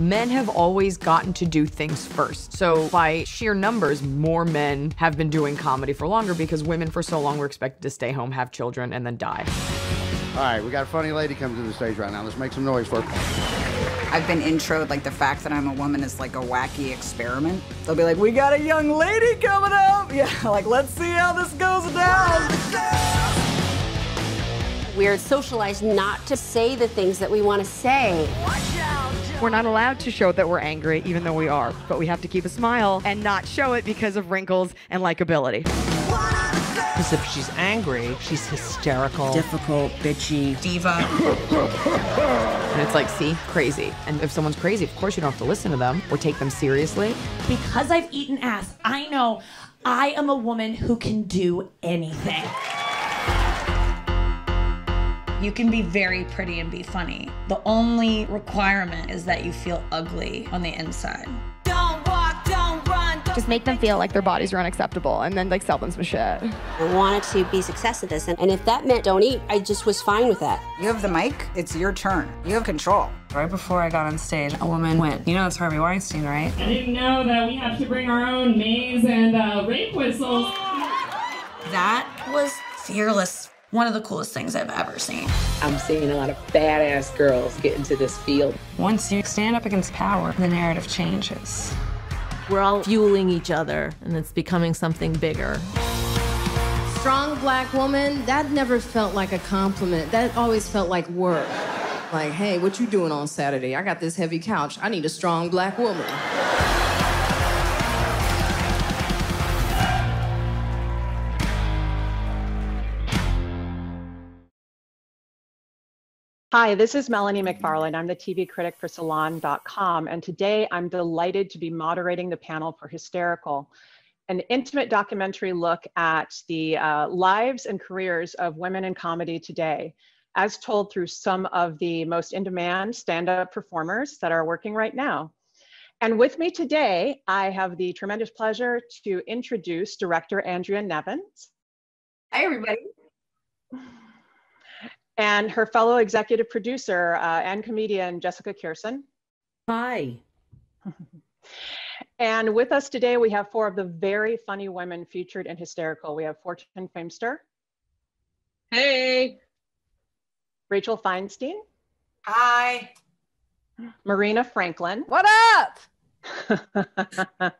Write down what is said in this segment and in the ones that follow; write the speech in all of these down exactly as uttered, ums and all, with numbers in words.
men have always gotten to do things first. So by sheer numbers, more men have been doing comedy for longer because women for so long were expected to stay home, have children, and then die. All right, we got a funny lady coming to the stage right now. Let's make some noise for her. I've been introed, like, the fact that I'm a woman is like a wacky experiment. They'll be like, we got a young lady coming up. Yeah, like, let's see how this goes down. We're socialized not to say the things that we want to say. Watch out. We're not allowed to show that we're angry, even though we are. But we have to keep a smile and not show it because of wrinkles and likability. Because if she's angry, she's hysterical, difficult, bitchy, diva. And it's like, see, crazy. And if someone's crazy, of course you don't have to listen to them or take them seriously. Because I've eaten ass, I know I am a woman who can do anything. You can be very pretty and be funny. The only requirement is that you feel ugly on the inside. Don't walk, don't run. Don't Just make them feel like their bodies are unacceptable and then like sell them some shit. I wanted to be successful at this, and, and if that meant don't eat, I just was fine with that. You have the mic, it's your turn. You have control. Right before I got on stage, a woman went, you know it's Harvey Weinstein, right? I didn't know that we have to bring our own maze and uh, rape whistles. That was fearless. One of the coolest things I've ever seen. I'm seeing a lot of badass girls get into this field. Once you stand up against power, the narrative changes. We're all fueling each other, and it's becoming something bigger. Strong black woman, that never felt like a compliment. That always felt like work. Like, hey, what you doing on Saturday? I got this heavy couch. I need a strong black woman. Hi, this is Melanie McFarland. I'm the T V critic for Salon dot com, and today I'm delighted to be moderating the panel for Hysterical, an intimate documentary look at the uh, lives and careers of women in comedy today, as told through some of the most in-demand stand-up performers that are working right now. And with me today, I have the tremendous pleasure to introduce director Andrea Nevins. Hi, everybody. And her fellow executive producer uh, and comedian, Jessica Kirson. Hi. And with us today, we have four of the very funny women featured in Hysterical. We have Fortune Feimster. Hey. Rachel Feinstein. Hi. Marina Franklin. What up?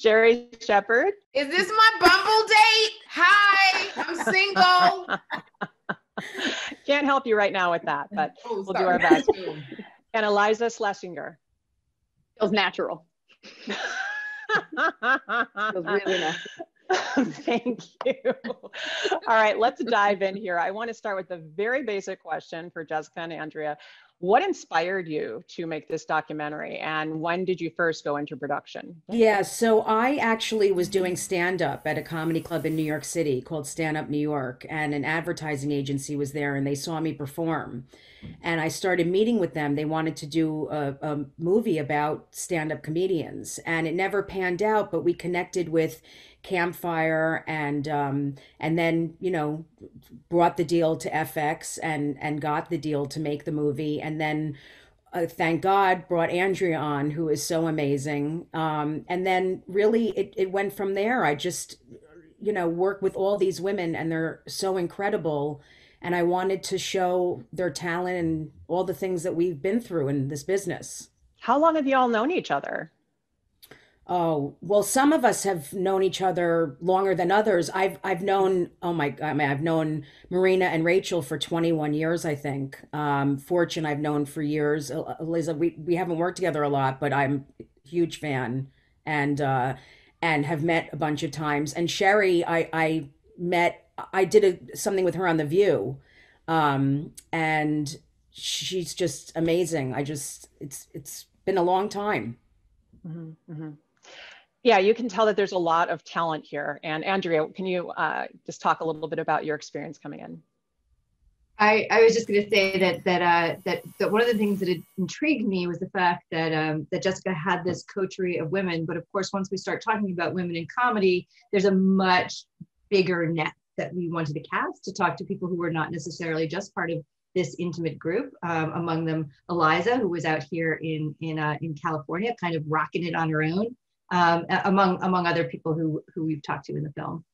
Sherri Shepherd. Is this my Bumble date? Hi, I'm single. Can't help you right now with that, but oh, we'll do our best. And Iliza Shlesinger. Feels natural. Feels really natural. Thank you. All right, let's dive in here. I want to start with the very basic question for Jessica and Andrea. What inspired you to make this documentary, and when did you first go into production? Yeah, so I actually was doing stand-up at a comedy club in New York City called Stand Up New York, and an advertising agency was there, and they saw me perform. And I started meeting with them. They wanted to do a, a movie about stand-up comedians, and it never panned out, but we connected with Campfire, and um, and then, you know, brought the deal to F X and and got the deal to make the movie. And then, uh, thank God, brought Andrea on, who is so amazing. Um, and then really it, it went from there. I just, you know, work with all these women, and they're so incredible. And I wanted to show their talent and all the things that we've been through in this business. How long have you all known each other? Oh, well, some of us have known each other longer than others. I've I've known, oh my God, I mean, I've known Marina and Rachel for twenty-one years, I think. Um, Fortune I've known for years. Iliza, we, we haven't worked together a lot, but I'm a huge fan, and uh, and have met a bunch of times. And Sherri, I, I met, I did a, something with her on The View, um, and she's just amazing. I just, it's it's been a long time. Mm-hmm, mm-hmm. Yeah, you can tell that there's a lot of talent here. And Andrea, can you uh, just talk a little bit about your experience coming in? I, I was just going to say that that, uh, that that one of the things that intrigued me was the fact that um, that Jessica had this coterie of women. But of course, once we start talking about women in comedy, there's a much bigger net that we wanted to cast to talk to people who were not necessarily just part of this intimate group, um, among them Iliza, who was out here in in uh, in California, kind of rocking it on her own, um, among among other people who who we've talked to in the film.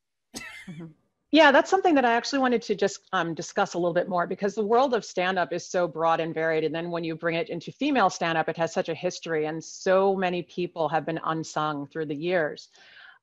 Mm-hmm. Yeah, that's something that I actually wanted to just um, discuss a little bit more, because the world of stand-up is so broad and varied. And then when you bring it into female stand-up, it has such a history, and so many people have been unsung through the years.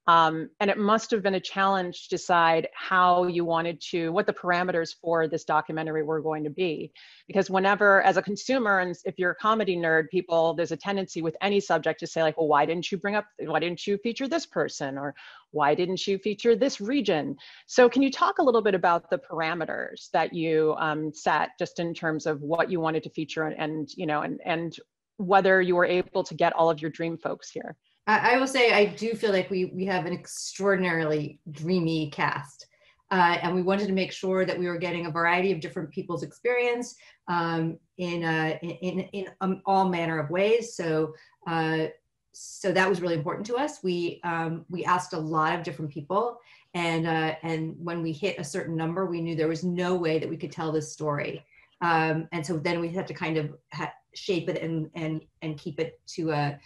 Um, and it must have been a challenge to decide how you wanted to, what the parameters for this documentary were going to be. Because whenever, as a consumer, and if you're a comedy nerd, people, there's a tendency with any subject to say like, well, why didn't you bring up, why didn't you feature this person? Or why didn't you feature this region? So can you talk a little bit about the parameters that you um, set, just in terms of what you wanted to feature, and, and you know, and, and whether you were able to get all of your dream folks here? I will say I do feel like we we have an extraordinarily dreamy cast, uh, and we wanted to make sure that we were getting a variety of different people's experience um, in uh, in in um, all manner of ways. So uh, so that was really important to us. We um, we asked a lot of different people, and uh, and when we hit a certain number, we knew there was no way that we could tell this story, um, and so then we had to kind of ha shape it and and and keep it to a.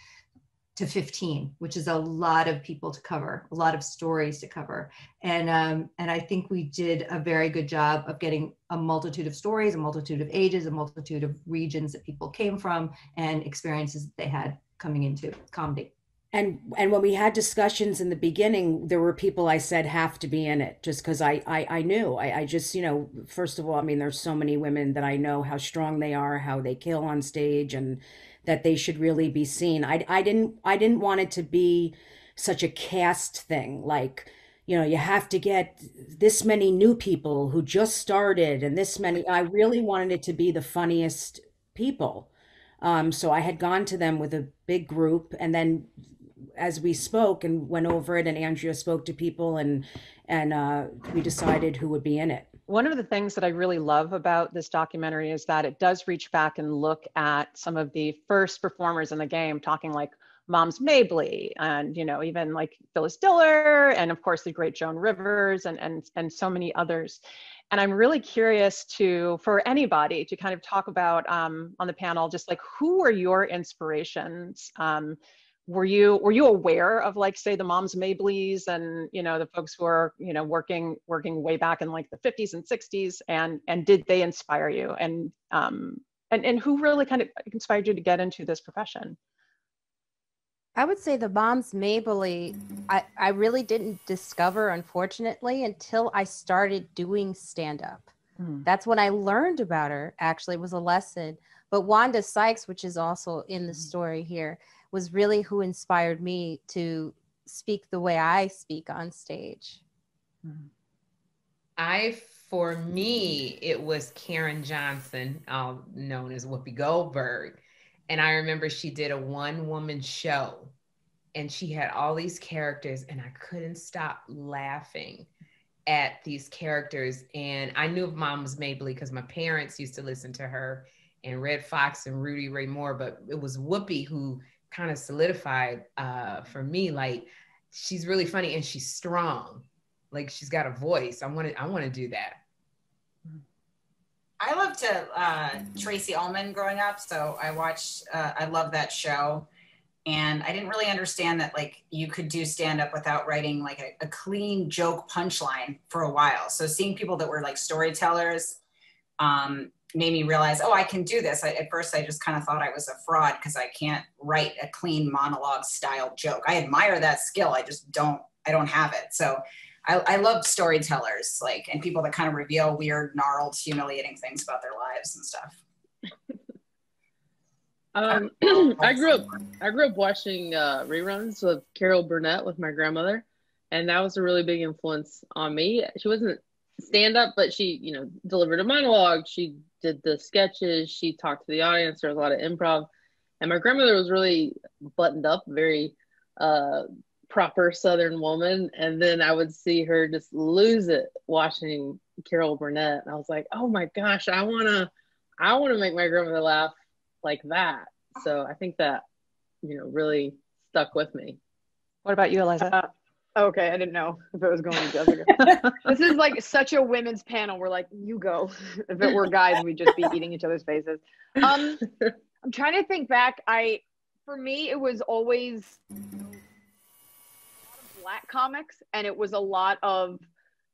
to fifteen, which is a lot of people to cover, a lot of stories to cover. And, um, and I think we did a very good job of getting a multitude of stories, a multitude of ages, a multitude of regions that people came from, and experiences that they had coming into comedy. And, and when we had discussions in the beginning, there were people I said have to be in it, just because I, I, I knew. I, I just, you know, first of all, I mean, there's so many women that I know how strong they are, how they kill on stage, and that they should really be seen. I, I, didn't, I didn't want it to be such a cast thing. Like, you know, you have to get this many new people who just started, and this many. I really wanted it to be the funniest people. Um, so I had gone to them with a big group, and then as we spoke and went over it, and Andrea spoke to people, and and uh, we decided who would be in it. One of the things that I really love about this documentary is that it does reach back and look at some of the first performers in the game, talking like Moms Mabley, and you know, even like Phyllis Diller, and of course the great Joan Rivers, and and and so many others. And I'm really curious to, for anybody to kind of talk about um, on the panel, just like, who were your inspirations? Um, Were you were you aware of, like, say, the Moms Mableys, and you know, the folks who are, you know, working working way back in like the fifties and sixties, and and did they inspire you, and um and and who really kind of inspired you to get into this profession? I would say the Moms Mabley, I I really didn't discover, unfortunately, until I started doing stand up. Mm. That's when I learned about her. Actually, it was a lesson. But Wanda Sykes, which is also in the story here, was really who inspired me to speak the way I speak on stage. I, for me, it was Karen Johnson, um, known as Whoopi Goldberg. And I remember she did a one-woman show, and she had all these characters, and I couldn't stop laughing at these characters. And I knew of Moms Mabley because my parents used to listen to her, and Red Fox and Rudy Ray Moore, but it was Whoopi who kind of solidified uh, for me, like, she's really funny and she's strong. Like, she's got a voice. I want to, I want to do that. I loved to, uh, Tracy Ullman growing up. So I watched, uh, I love that show. And I didn't really understand that, like, you could do stand up without writing like a, a clean joke punchline for a while. So seeing people that were like storytellers, um, made me realize, oh, I can do this. I, at first, I just kind of thought I was a fraud because I can't write a clean monologue style joke. I admire that skill. I just don't, I don't have it. So I, I love storytellers, like, and people that kind of reveal weird, gnarled, humiliating things about their lives and stuff. um, I grew up, I grew up watching uh, reruns of Carol Burnett with my grandmother. And that was a really big influence on me. She wasn't stand up, but she, you know, delivered a monologue. She did the sketches. She talked to the audience. There was a lot of improv. And my grandmother was really buttoned up, very uh, proper Southern woman. And then I would see her just lose it watching Carol Burnett. And I was like, oh my gosh, I wanna, I wanna make my grandmother laugh like that. So I think that, you know, really stuck with me. What about you, Iliza? Uh, Okay, I didn't know if it was going to Jessica. This is like such a women's panel. We're like, you go. If it were guys, we'd just be eating each other's faces. Um, I'm trying to think back. I, for me, it was always a lot of black comics, and it was a lot of,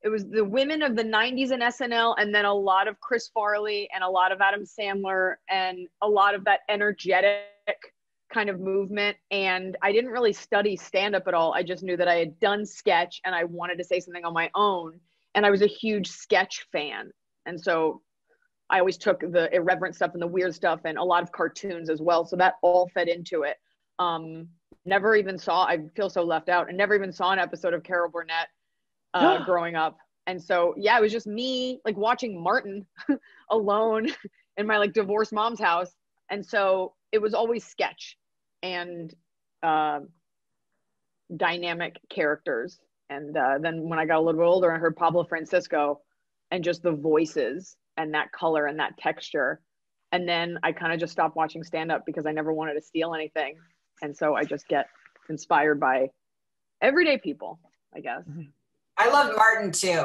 it was the women of the nineties and S N L, and then a lot of Chris Farley and a lot of Adam Sandler and a lot of that energetic kind of movement. And I didn't really study stand-up at all. I just knew that I had done sketch and I wanted to say something on my own. And I was a huge sketch fan. And so I always took the irreverent stuff and the weird stuff and a lot of cartoons as well. So that all fed into it. Um, never even saw, I feel so left out, and never even saw an episode of Carol Burnett uh, growing up. And so, yeah, it was just me like watching Martin alone in my like divorced mom's house. And so it was always sketch and uh, dynamic characters. And uh, then when I got a little bit older, I heard Pablo Francisco and just the voices and that color and that texture. And then I kind of just stopped watching stand-up because I never wanted to steal anything. And so I just get inspired by everyday people, I guess. I loved Martin too.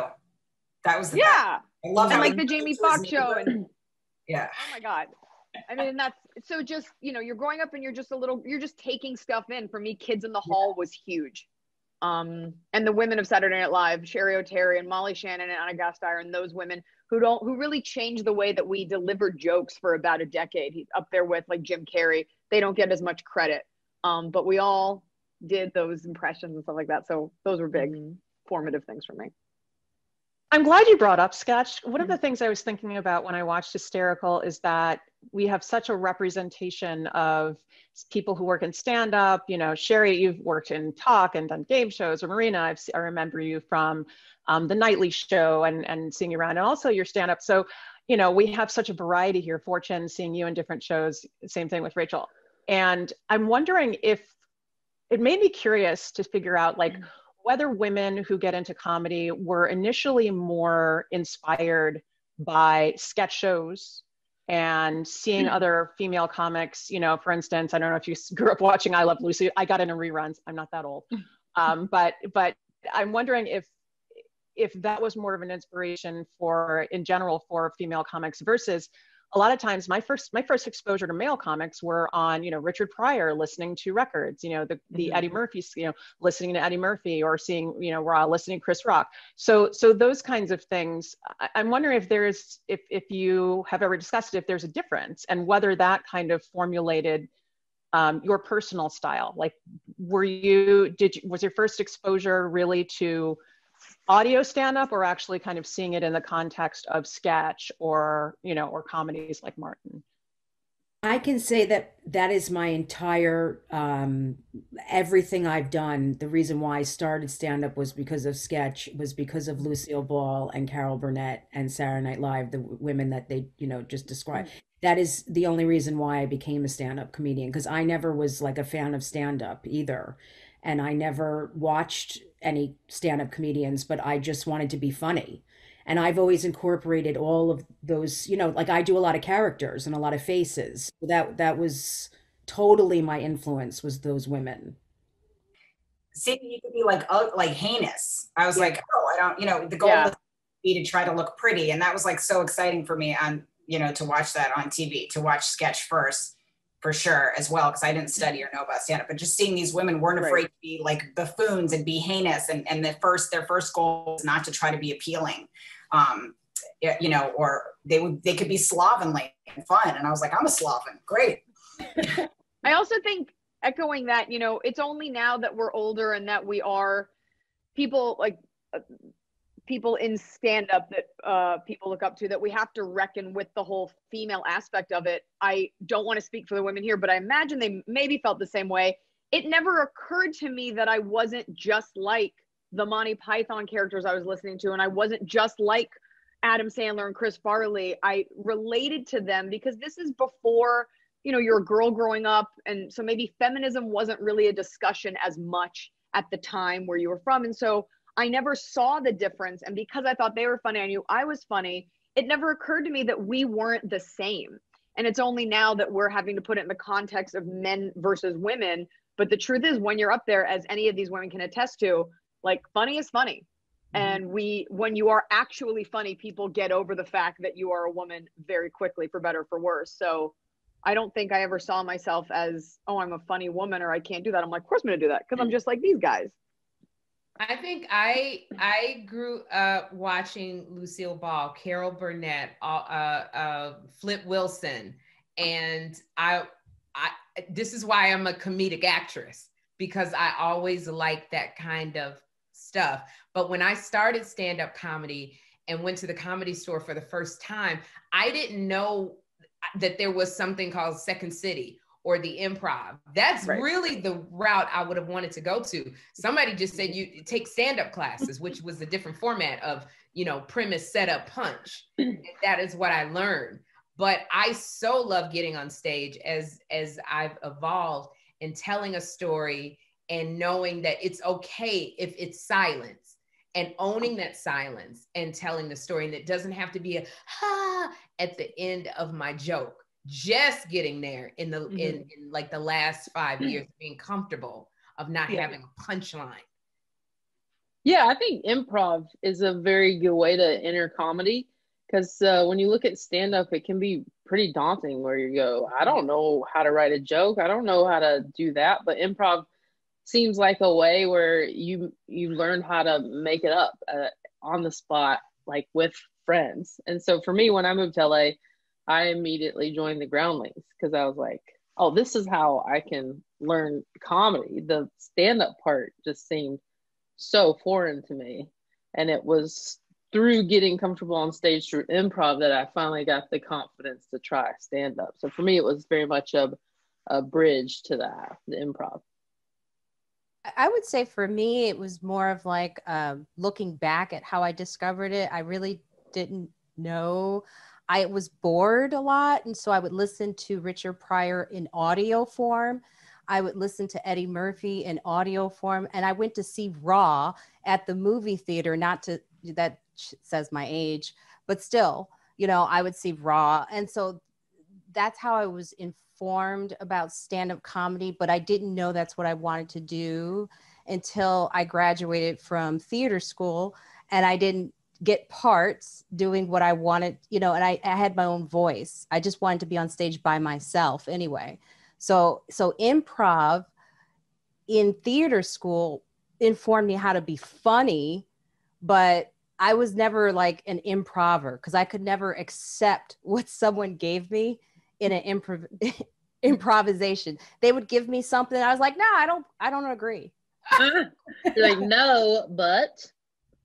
That was the yeah. I love and like the Jamie Foxx show. And, yeah. Oh my God. I mean, that's so just, you know, you're growing up and you're just a little, you're just taking stuff in. For me, Kids in the Hall was huge. Um, and the women of Saturday Night Live, Sherri O'Terry and Molly Shannon and Anna Gasteyer, and those women who don't, who really changed the way that we delivered jokes for about a decade. He's up there with like Jim Carrey. They don't get as much credit. Um, but we all did those impressions and stuff like that. So those were big formative things for me. I'm glad you brought up sketch. One of the things I was thinking about when I watched Hysterical is that we have such a representation of people who work in stand-up. You know, Sherri, you've worked in talk and done game shows, or Marina, I've, I remember you from um, the Nightly Show and, and seeing you around, and also your stand-up. So, you know, we have such a variety here. Fortune, seeing you in different shows, same thing with Rachel. And I'm wondering if, it made me curious to figure out, like, whether women who get into comedy were initially more inspired by sketch shows and seeing other female comics. You know, for instance, I don't know if you grew up watching I Love Lucy. I got into reruns. I'm not that old. Um, but but I'm wondering if if that was more of an inspiration for, in general, for female comics versus a lot of times my first my first exposure to male comics were on, you know, Richard Pryor, listening to records, you know, the, the mm-hmm. Eddie Murphy, you know, listening to Eddie Murphy or seeing, you know, we're all listening to Chris Rock. So so those kinds of things. I, I'm wondering if there's, if, if you have ever discussed if there's a difference and whether that kind of formulated um, your personal style. Like, were you, did you, was your first exposure really to audio stand-up, or actually kind of seeing it in the context of sketch or, you know, or comedies like Martin? I can say that that is my entire, um, everything I've done. The reason why I started stand-up was because of sketch, was because of Lucille Ball and Carol Burnett and Saturday Night Live, the women that they, you know, just described. Mm-hmm. That is the only reason why I became a stand-up comedian, because I never was like a fan of stand-up either. And I never watched any stand-up comedians, but I just wanted to be funny. And I've always incorporated all of those, you know, like I do a lot of characters and a lot of faces. That that was totally my influence, was those women. See, you could be like, oh, like heinous. I was yeah. like, oh, I don't, you know, the goal yeah. would be to try to look pretty. And that was like so exciting for me on, you know, to watch that on T V, to watch sketch first. For sure, as well, because I didn't study or know about stand-up, but just seeing these women weren't afraid right. to be like buffoons and be heinous, and and the first their first goal was not to try to be appealing, um, you know, or they would they could be slovenly and fun, and I was like, I'm a sloven, great. I also think, echoing that, you know, it's only now that we're older and that we are people like uh, people in stand-up that uh, people look up to, that we have to reckon with the whole female aspect of it. I don't want to speak for the women here, but I imagine they maybe felt the same way. It never occurred to me that I wasn't just like the Monty Python characters I was listening to, and I wasn't just like Adam Sandler and Chris Farley. I related to them because this is before, you know, you're a girl growing up, and so maybe feminism wasn't really a discussion as much at the time where you were from. And so I never saw the difference. And because I thought they were funny, I knew I was funny. It never occurred to me that we weren't the same. And it's only now that we're having to put it in the context of men versus women. But the truth is, when you're up there, as any of these women can attest to, Like, funny is funny. And we, when you are actually funny, people get over the fact that you are a woman very quickly, for better or for worse. So I don't think I ever saw myself as, oh, I'm a funny woman or I can't do that. I'm like, of course I'm gonna do that, because I'm just like these guys. I think I I grew up watching Lucille Ball, Carol Burnett, uh, uh, Flip Wilson, and I I this is why I'm a comedic actress, because I always liked that kind of stuff. But when I started stand-up comedy and went to the Comedy Store for the first time, I didn't know that there was something called Second City or The Improv. That's right. Really the route I would have wanted to go to. Somebody just said, you take stand-up classes, which was a different format of, you know, premise, setup, punch. And that is what I learned. But I so love getting on stage as, as I've evolved and telling a story and knowing that it's okay if it's silence, and owning that silence and telling the story. And it doesn't have to be a ha ah, at the end of my joke. Just getting there in the mm-hmm. in, in like the last five years, being comfortable of not yeah. having a punchline. Yeah, I think improv is a very good way to enter comedy, because uh, when you look at stand-up, it can be pretty daunting where you go, I don't know how to write a joke, I don't know how to do that. But improv seems like a way where you you learn how to make it up uh, on the spot, like with friends. And so for me, when I moved to L A, I immediately joined the Groundlings, because I was like, oh, this is how I can learn comedy. The stand-up part just seemed so foreign to me. And it was through getting comfortable on stage through improv that I finally got the confidence to try stand-up. So for me, it was very much a, a bridge to that, the improv. I would say for me, it was more of like um, looking back at how I discovered it. I really didn't know. I was bored a lot, and so I would listen to Richard Pryor in audio form. I would listen to Eddie Murphy in audio form, and I went to see Raw at the movie theater, not to, that says my age, but still, you know, I would see Raw. And so that's how I was informed about stand-up comedy, but I didn't know that's what I wanted to do until I graduated from theater school, and I didn't get parts doing what I wanted, you know, and I, I had my own voice. I just wanted to be on stage by myself anyway. So, so improv in theater school informed me how to be funny, but I was never like an improver, because I could never accept what someone gave me in an improv improvisation. They would give me something. I was like, no, I don't, I don't agree. You're like, no, but...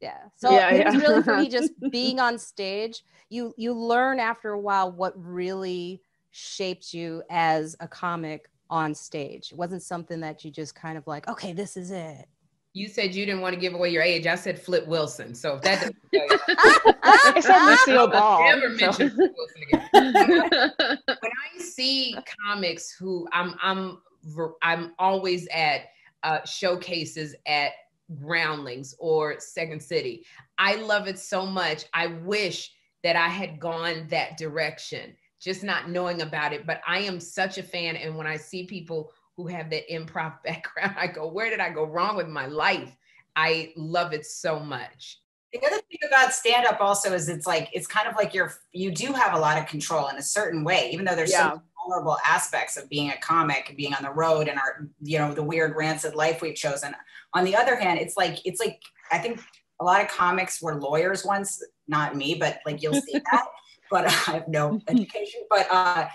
Yeah. So yeah, it was yeah. really for me just being on stage. You you learn after a while what really shaped you as a comic on stage. It wasn't something that you just kind of like, okay, this is it. You said you didn't want to give away your age. I said Flip Wilson. So if that doesn't except Lucille Ball. Never mention Flip Wilson again. When I see comics who I'm I'm I'm always at uh, showcases at Groundlings or Second City. I love it so much. I wish that I had gone that direction, just not knowing about it, but I am such a fan. And when I see people who have that improv background, I go, where did I go wrong with my life? I love it so much. The other thing about stand-up also is it's like, it's kind of like you're, you do have a lot of control in a certain way, even though there's yeah. some vulnerable aspects of being a comic and being on the road and our, you know, the weird rancid life we've chosen. On the other hand, it's like, it's like, I think a lot of comics were lawyers once, not me, but like, you'll see that, but I have no education, but uh,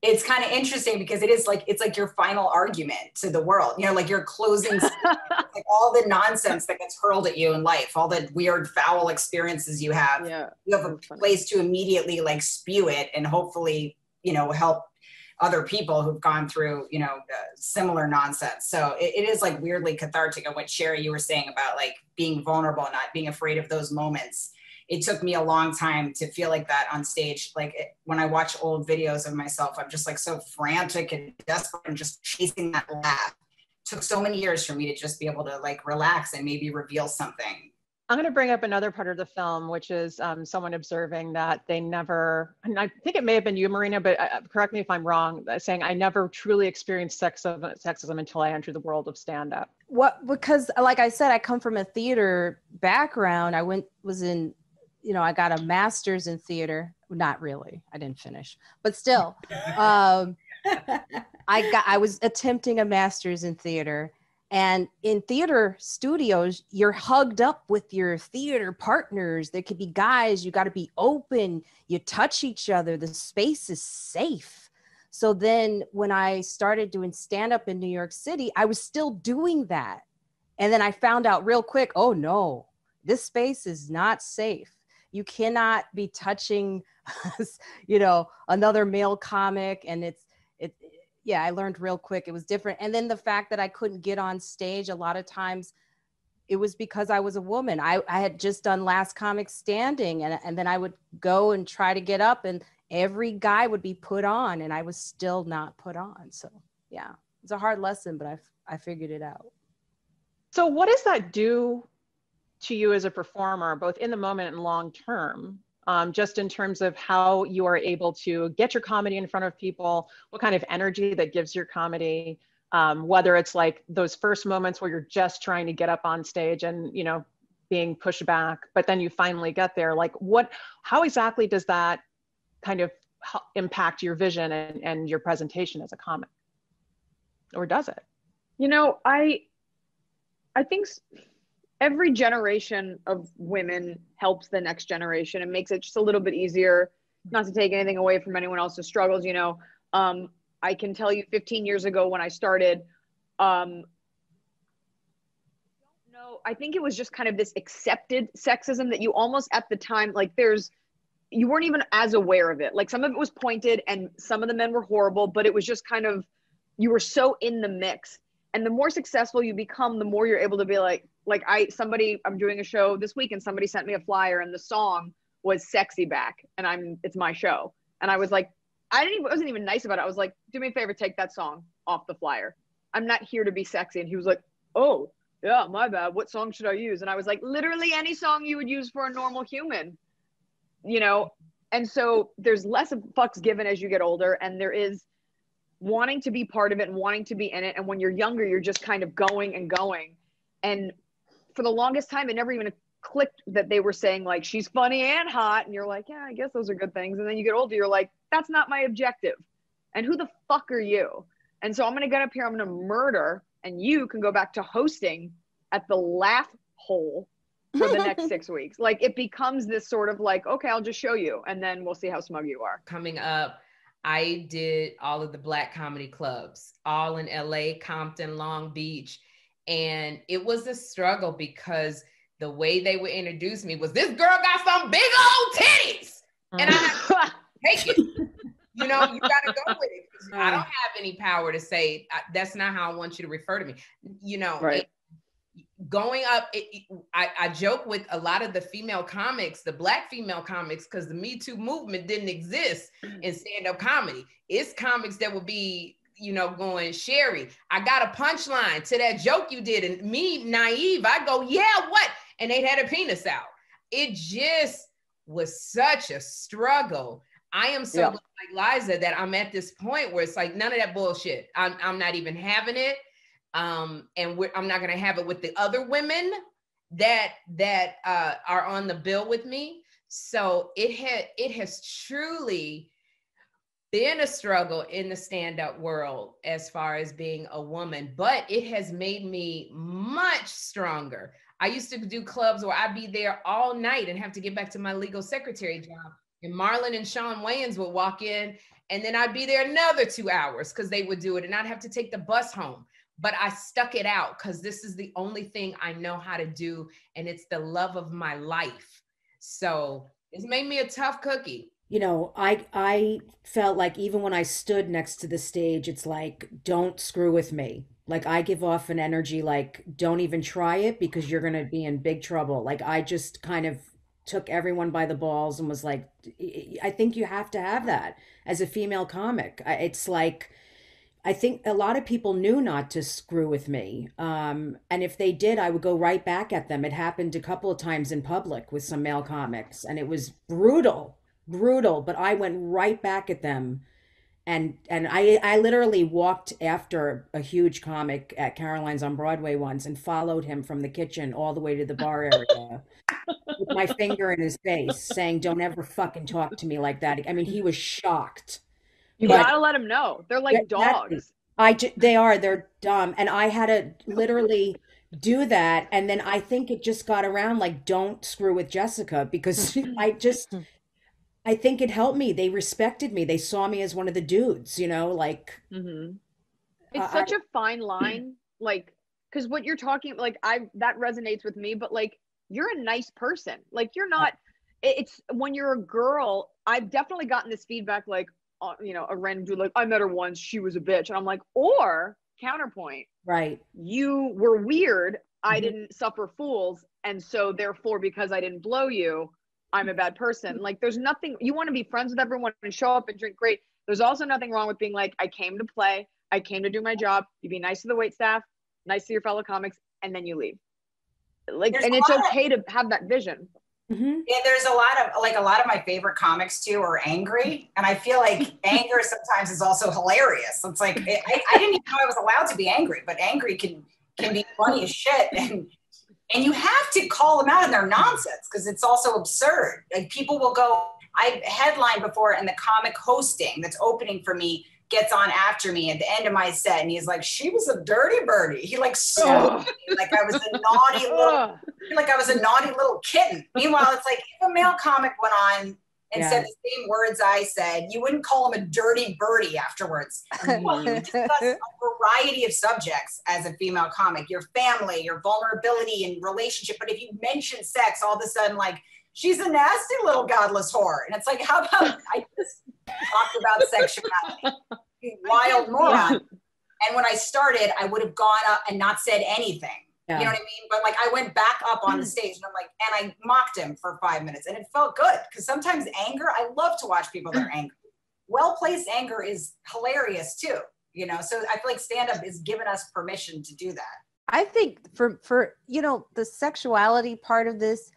it's kind of interesting because it is like, it's like your final argument to the world, you know, like your closing, like all the nonsense that gets hurled at you in life, all the weird, foul experiences you have, yeah, you have a place to immediately like spew it and hopefully, you know, help other people who've gone through, you know, uh, similar nonsense. So it, it is like weirdly cathartic. And what Sherri, you were saying about like being vulnerable, not being afraid of those moments. It took me a long time to feel like that on stage. Like it, when I watch old videos of myself, I'm just like so frantic and desperate and just chasing that laugh. It took so many years for me to just be able to like relax and maybe reveal something I'm going to bring up another part of the film, which is um, someone observing that they never, and I think it may have been you, Marina, but uh, correct me if I'm wrong, saying I never truly experienced sexism, sexism until I entered the world of stand-up. What, because like I said, I come from a theater background. I went, was in, you know, I got a master's in theater. Not really, I didn't finish, but still, um, I got, I was attempting a master's in theater. And in theater studios, you're hugged up with your theater partners. There could be guys, you got to be open. You touch each other. The space is safe. So then when I started doing stand-up in New York City, I was still doing that. And then I found out real quick, oh no, this space is not safe. You cannot be touching, you know, another male comic. And it's, it, yeah, I learned real quick. It was different. And then the fact that I couldn't get on stage a lot of times, it was because I was a woman. I, I had just done Last Comic Standing, and, and then I would go and try to get up and every guy would be put on and I was still not put on. So yeah, it's a hard lesson, but I, I figured it out. So what does that do to you as a performer, both in the moment and long term? Um, just in terms of how you are able to get your comedy in front of people, what kind of energy that gives your comedy, um, whether it's like those first moments where you're just trying to get up on stage and, you know, being pushed back, but then you finally get there. Like what, how exactly does that kind of impact your vision and, and your presentation as a comic? Or does it? You know, I, I think every generation of women helps the next generation and makes it just a little bit easier, not to take anything away from anyone else's struggles. You know, um, I can tell you fifteen years ago when I started, um, no, I think it was just kind of this accepted sexism that you almost at the time, like there's, you weren't even as aware of it. Like some of it was pointed and some of the men were horrible, but it was just kind of, you were so in the mix. And the more successful you become, the more you're able to be like, like I, somebody, I'm doing a show this week and somebody sent me a flyer and the song was Sexy Back and I'm, it's my show. And I was like, I didn't even, I wasn't even nice about it. I was like, do me a favor, take that song off the flyer. I'm not here to be sexy. And he was like, oh yeah, my bad. What song should I use? And I was like, literally any song you would use for a normal human, you know? And so there's less of fucks given as you get older. And there is wanting to be part of it and wanting to be in it. And when you're younger, you're just kind of going and going. And for the longest time, it never even clicked that they were saying like, she's funny and hot. And you're like, yeah, I guess those are good things. And then you get older, you're like, that's not my objective. And who the fuck are you? And so I'm going to get up here, I'm going to murder. And you can go back to hosting at the laugh hole for the next six weeks. Like it becomes this sort of like, okay, I'll just show you. And then we'll see how smug you are. Coming up, I did all of the Black comedy clubs, all in L A, Compton, Long Beach. And it was a struggle because the way they would introduce me was, this girl got some big old titties. And I had to take it. You know, you got to go with it. I don't have any power to say, that's not how I want you to refer to me. You know, right. Going up, it, I, I joke with a lot of the female comics, the Black female comics, because the Me Too movement didn't exist in stand-up comedy. It's comics that would be, you know, going, Sherri, I got a punchline to that joke you did. And me, naive, I go, yeah, what? And they'd had a penis out. It just was such a struggle. I am so yeah. like Liza that I'm at this point where it's like, none of that bullshit. I'm, I'm not even having it. Um, and we're, I'm not going to have it with the other women that, that uh, are on the bill with me. So it had, it has truly been a struggle in the stand-up world as far as being a woman, but it has made me much stronger. I used to do clubs where I'd be there all night and have to get back to my legal secretary job. And Marlon and Sean Wayans would walk in and then I'd be there another two hours because they would do it and I'd have to take the bus home. But I stuck it out because this is the only thing I know how to do and it's the love of my life. So it's made me a tough cookie. You know, I I felt like even when I stood next to the stage, it's like, don't screw with me. Like I give off an energy, like don't even try it because you're going to be in big trouble. Like I just kind of took everyone by the balls and was like, I think you have to have that as a female comic. It's like, I think a lot of people knew not to screw with me. Um, and if they did, I would go right back at them. It happened a couple of times in public with some male comics, and it was brutal, brutal. But I went right back at them. And and I, I literally walked after a huge comic at Caroline's on Broadway once and followed him from the kitchen all the way to the bar area with my finger in his face saying, "Don't ever fucking talk to me like that." I mean, he was shocked. You but gotta let him know. They're like dogs. I, they are. They're dumb. And I had to literally do that. And then I think it just got around like, don't screw with Jessica, because I just... I think it helped me. They respected me. They saw me as one of the dudes, you know, like. Mm-hmm. It's uh, such I, a fine line, like, because what you're talking, like, I, that resonates with me, but like, you're a nice person. Like, you're not, it's when you're a girl, I've definitely gotten this feedback, like, uh, you know, a random dude, like, I met her once, she was a bitch. And I'm like, or counterpoint. Right. You were weird. I mm-hmm. didn't suffer fools. And so therefore, because I didn't blow you, I'm a bad person. Like, there's nothing, you want to be friends with everyone and show up and drink great. There's also nothing wrong with being like, I came to play, I came to do my job. You be nice to the wait staff, nice to your fellow comics, and then you leave. Like, there's and it's okay of, to have that vision. Mm-hmm. Yeah, there's a lot of, like, a lot of my favorite comics too are angry. And I feel like anger sometimes is also hilarious. It's like, it, I, I didn't even know I was allowed to be angry, but angry can, can be funny as shit. And And you have to call them out on their nonsense, because it's also absurd. Like, people will go, I've headlined before, and the comic hosting that's opening for me gets on after me at the end of my set, and he's like, she was a dirty birdie. He like, so oh. like I was a naughty little, like I was a naughty little kitten. Meanwhile, it's like, if a male comic went on and yeah. said the same words I said, you wouldn't call him a dirty birdie afterwards. Well, you discuss a variety of subjects as a female comic, your family, your vulnerability and relationship. But if you mention sex, all of a sudden, like, she's a nasty little godless whore. And it's like, how about, I just talked about sexuality, you wild moron. Yeah. And when I started, I would have gone up and not said anything. Yeah. You know what I mean? But like, I went back up on the stage and I'm like, and I mocked him for five minutes and it felt good. Cause sometimes anger, I love to watch people that are angry. Well-placed anger is hilarious too, you know? So I feel like stand-up is giving us permission to do that. I think for, for, you know, the sexuality part of this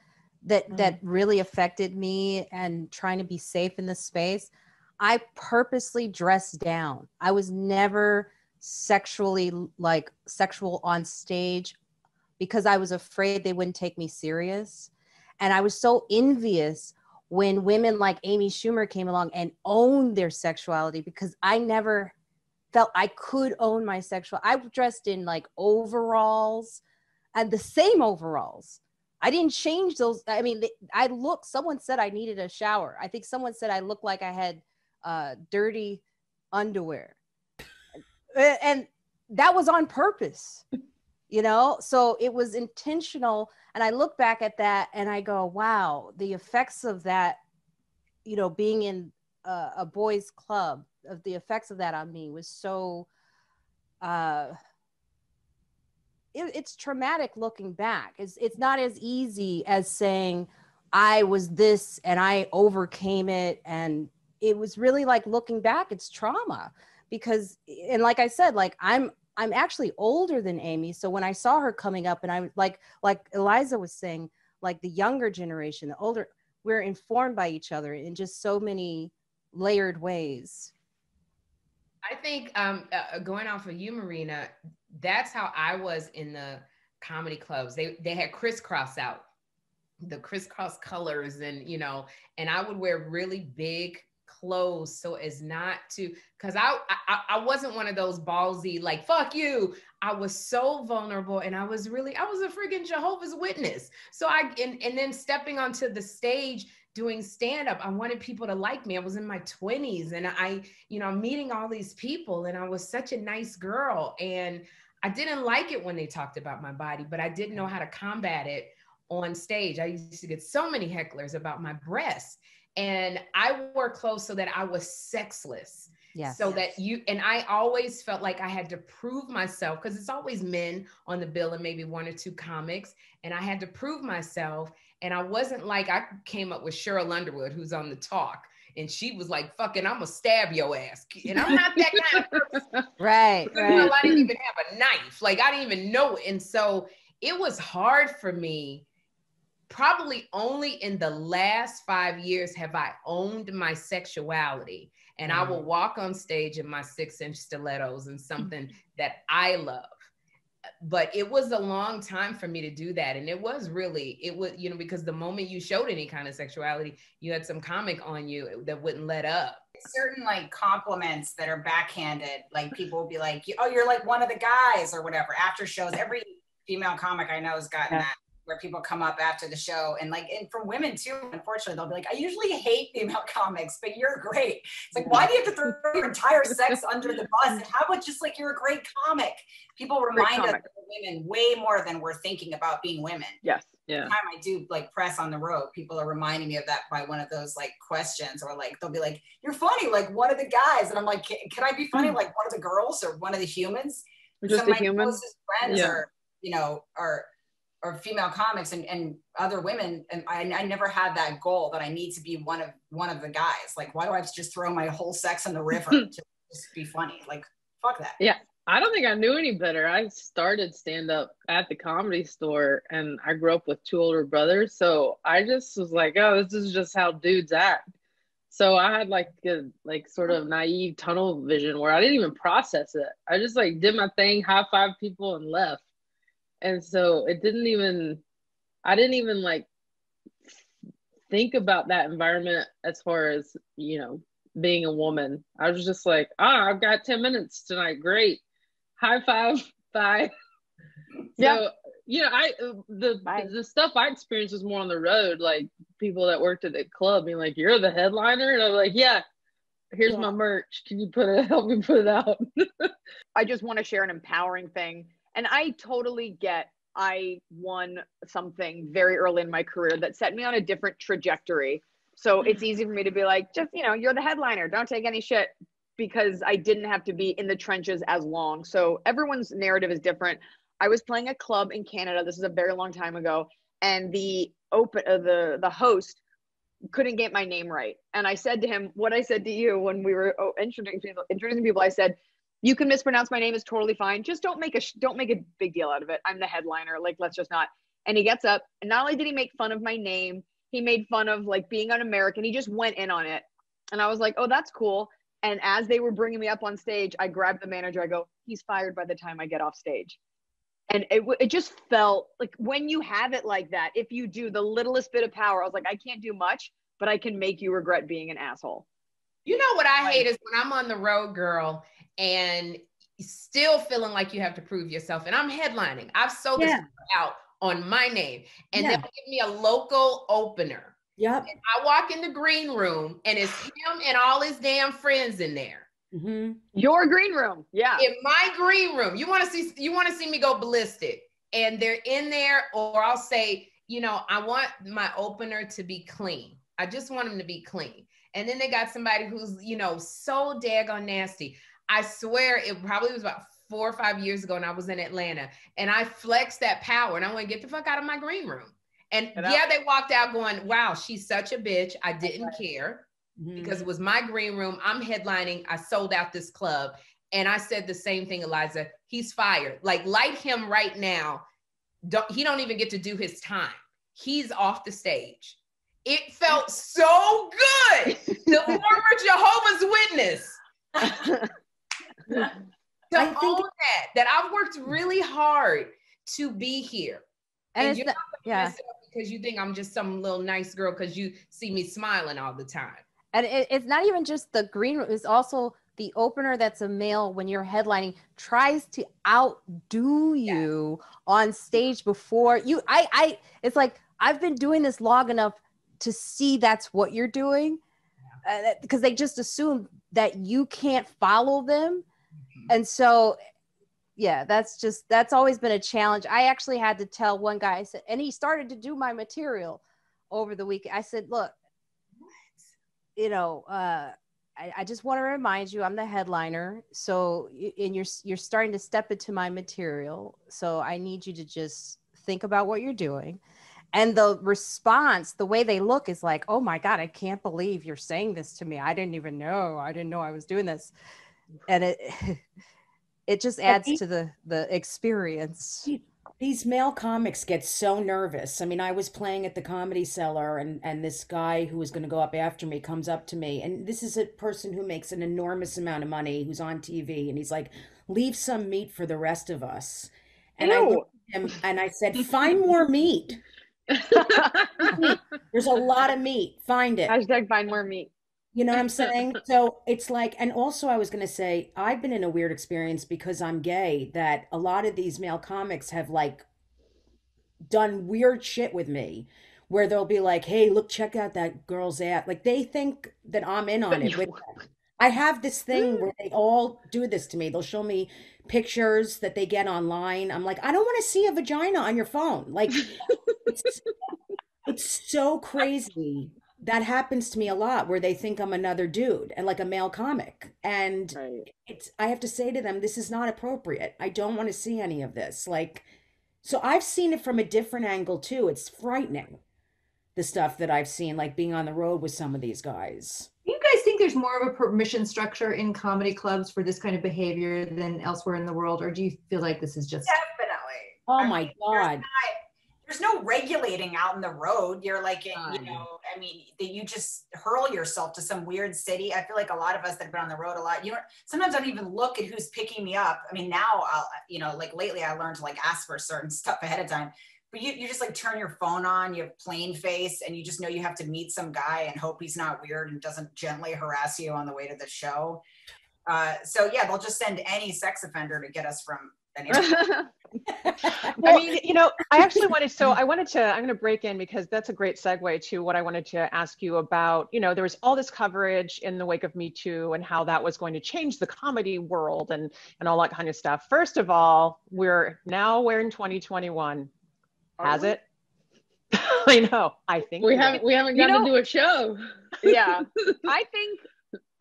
that, mm-hmm. that really affected me and trying to be safe in this space, I purposely dressed down. I was never sexually like sexual on stage, because I was afraid they wouldn't take me serious. And I was so envious when women like Amy Schumer came along and owned their sexuality, because I never felt I could own my sexual. I was dressed in like overalls and the same overalls. I didn't change those. I mean, I looked, someone said I needed a shower. I think someone said I looked like I had uh, dirty underwear. And that was on purpose. You know, so it was intentional. And I look back at that and I go, wow, the effects of that, you know, being in a, a boys' club, of the effects of that on me was so, uh, it, it's traumatic looking back. It's, it's not as easy as saying I was this and I overcame it. And it was really like looking back, it's trauma because, and like I said, like I'm, I'm actually older than Amy. So when I saw her coming up and I like, like Iliza was saying, like the younger generation, the older, we're informed by each other in just so many layered ways. I think um, uh, going off of you, Marina, that's how I was in the comedy clubs. They, they had crisscross out, the crisscross colors and, you know, and I would wear really big clothes so as not to, because I, I I wasn't one of those ballsy like fuck you. I was so vulnerable and I was really I was a freaking Jehovah's Witness. So I and, and then stepping onto the stage doing stand-up, I wanted people to like me. I was in my twenties and I you know meeting all these people and I was such a nice girl and I didn't like it when they talked about my body, but I didn't know how to combat it on stage. I used to get so many hecklers about my breasts. And I wore clothes so that I was sexless. Yes. So that you, and I always felt like I had to prove myself because it's always men on the bill and maybe one or two comics. And I had to prove myself. And I wasn't like, I came up with Cheryl Underwood, who's on The Talk and she was like, "Fucking, I'm gonna stab your ass." And I'm not that kind of person. Right. So, right. You know, I didn't even have a knife. Like, I didn't even know it. And so it was hard for me. Probably only in the last five years have I owned my sexuality. And mm. I will walk on stage in my six inch stilettos and something that I love. But it was a long time for me to do that. And it was really, it was, you know, because the moment you showed any kind of sexuality, you had some comic on you that wouldn't let up. Certain like compliments that are backhanded, like people will be like, "Oh, you're like one of the guys," or whatever. After shows, every female comic I know has gotten yeah. that, where people come up after the show. And like, and from women too, unfortunately, they'll be like, "I usually hate female comics, but you're great." It's like, why do you have to throw your entire sex under the bus? And how about just like, you're a great comic? People remind comic. us of women way more than we're thinking about being women. Yes, yeah. Every time I do like press on the road, people are reminding me of that by one of those like questions, or like, they'll be like, "You're funny, like one of the guys." And I'm like, can, can I be funny, like one of the girls or one of the humans? Or just Some of my human? closest friends yeah. are, you know, are, or female comics and, and other women. And I, I never had that goal that I need to be one of one of the guys. Like, why do I have to just throw my whole sex in the river to just be funny? Like, fuck that. Yeah, I don't think I knew any better. I started stand up at the Comedy Store, and I grew up with two older brothers. So I just was like, oh, this is just how dudes act. So I had like a, like sort of naive tunnel vision where I didn't even process it. I just like did my thing, high five people and left. And so it didn't even, I didn't even like think about that environment as far as, you know, being a woman. I was just like, ah, oh, I've got ten minutes tonight. Great. High five. Bye. Yeah. So, you know, I, the, the, the stuff I experienced was more on the road. Like people that worked at the club being like, "You're the headliner." And I'm like, yeah, here's yeah. my merch. Can you put it, help me put it out? I just want to share an empowering thing. And I totally get, I won something very early in my career that set me on a different trajectory. So it's easy for me to be like, just, you know, you're the headliner, don't take any shit, because I didn't have to be in the trenches as long. So everyone's narrative is different. I was playing a club in Canada. This is a very long time ago. And the open, uh, the, the host couldn't get my name right. And I said to him, what I said to you when we were oh, introducing people, introducing people, I said, "You can mispronounce my name, it's totally fine. Just don't make a sh don't make a big deal out of it. I'm the headliner, like, let's just not." And he gets up, and not only did he make fun of my name, he made fun of like being un-American. He just went in on it. And I was like, oh, that's cool. And as they were bringing me up on stage, I grabbed the manager, I go, "He's fired by the time I get off stage." And it, it just felt like, when you have it like that, if you do the littlest bit of power, I was like, I can't do much, but I can make you regret being an asshole. You know what I hate is when I'm on the road, girl, and still feeling like you have to prove yourself. And I'm headlining. I've sold yeah. this out on my name. And yeah. they'll give me a local opener. Yep. And I walk in the green room, and it's him and all his damn friends in there. Mm-hmm. Your green room. Yeah. In my green room. You want to see, you want to see me go ballistic. And they're in there, or I'll say, you know, I want my opener to be clean. I just want him to be clean. And then they got somebody who's, you know, so daggone nasty. I swear it probably was about four or five years ago, and I was in Atlanta, and I flexed that power, and I went, "Get the fuck out of my green room." And Get yeah, out. They walked out going, "Wow, she's such a bitch." I didn't right. care mm-hmm. because it was my green room. I'm headlining. I sold out this club. And I said the same thing, Iliza, he's fired. Like, light him right now. Don't, he don't even get to do his time. He's off the stage. It felt so good. The former Jehovah's Witness. To I own that, that I've worked really hard to be here. And, and you're not gonna yeah. mess it up because you think I'm just some little nice girl because you see me smiling all the time. And it, it's not even just the green room, it's also the opener that's a male when you're headlining tries to outdo you yeah. on stage before you. I, I, it's like, I've been doing this long enough to see that's what you're doing, because uh, they just assume that you can't follow them. And so, yeah, that's just, that's always been a challenge. I actually had to tell one guy, I said, and he started to do my material over the weekend. I said, "Look, what? you know, uh, I, I just want to remind you, I'm the headliner. So, and you're, you're starting to step into my material. So I need you to just think about what you're doing." And the response, the way they look is like, oh my God, I can't believe you're saying this to me. I didn't even know. I didn't know I was doing this. And it it just adds these, to the, the experience. These male comics get so nervous. I mean, I was playing at the Comedy Cellar and, and this guy who was going to go up after me comes up to me. And this is a person who makes an enormous amount of money, who's on T V. And he's like, leave some meat for the rest of us. And Ew. I looked at him and I said, find more meat. There's a lot of meat. Find it. Hashtag find more meat. You know what I'm saying? So it's like, and also I was going to say, I've been in a weird experience because I'm gay, that a lot of these male comics have like done weird shit with me where they'll be like, hey, look, check out that girl's ass. Like they think that I'm in on it with them. I have this thing where they all do this to me. They'll show me pictures that they get online. I'm like, I don't want to see a vagina on your phone. Like it's, it's so crazy. That happens to me a lot where they think I'm another dude and like a male comic. And right. it's, I have to say to them, this is not appropriate. I don't want to see any of this. Like, so I've seen it from a different angle too. It's frightening. The stuff that I've seen, like being on the road with some of these guys. You guys think there's more of a permission structure in comedy clubs for this kind of behavior than elsewhere in the world? Or do you feel like this is just— Definitely. Oh I my mean, God. There's no regulating out on the road. You're like, in, you know, I mean, that you just hurl yourself to some weird city. I feel like a lot of us that have been on the road a lot, you know, sometimes I don't even look at who's picking me up. I mean, now, I'll, you know, like lately I learned to like ask for certain stuff ahead of time, but you, you just like turn your phone on, you have plain face and you just know you have to meet some guy and hope he's not weird and doesn't gently harass you on the way to the show. Uh, so yeah, they'll just send any sex offender to get us from anywhere. I mean, you know, I actually wanted, so I wanted to, I'm going to break in because that's a great segue to what I wanted to ask you about. You know, there was all this coverage in the wake of Me Too and how that was going to change the comedy world and, and all that kind of stuff. First of all, we're now, we're in twenty twenty-one. Has it? I know. I think we haven't, we haven't gotten to do a show. Yeah. I think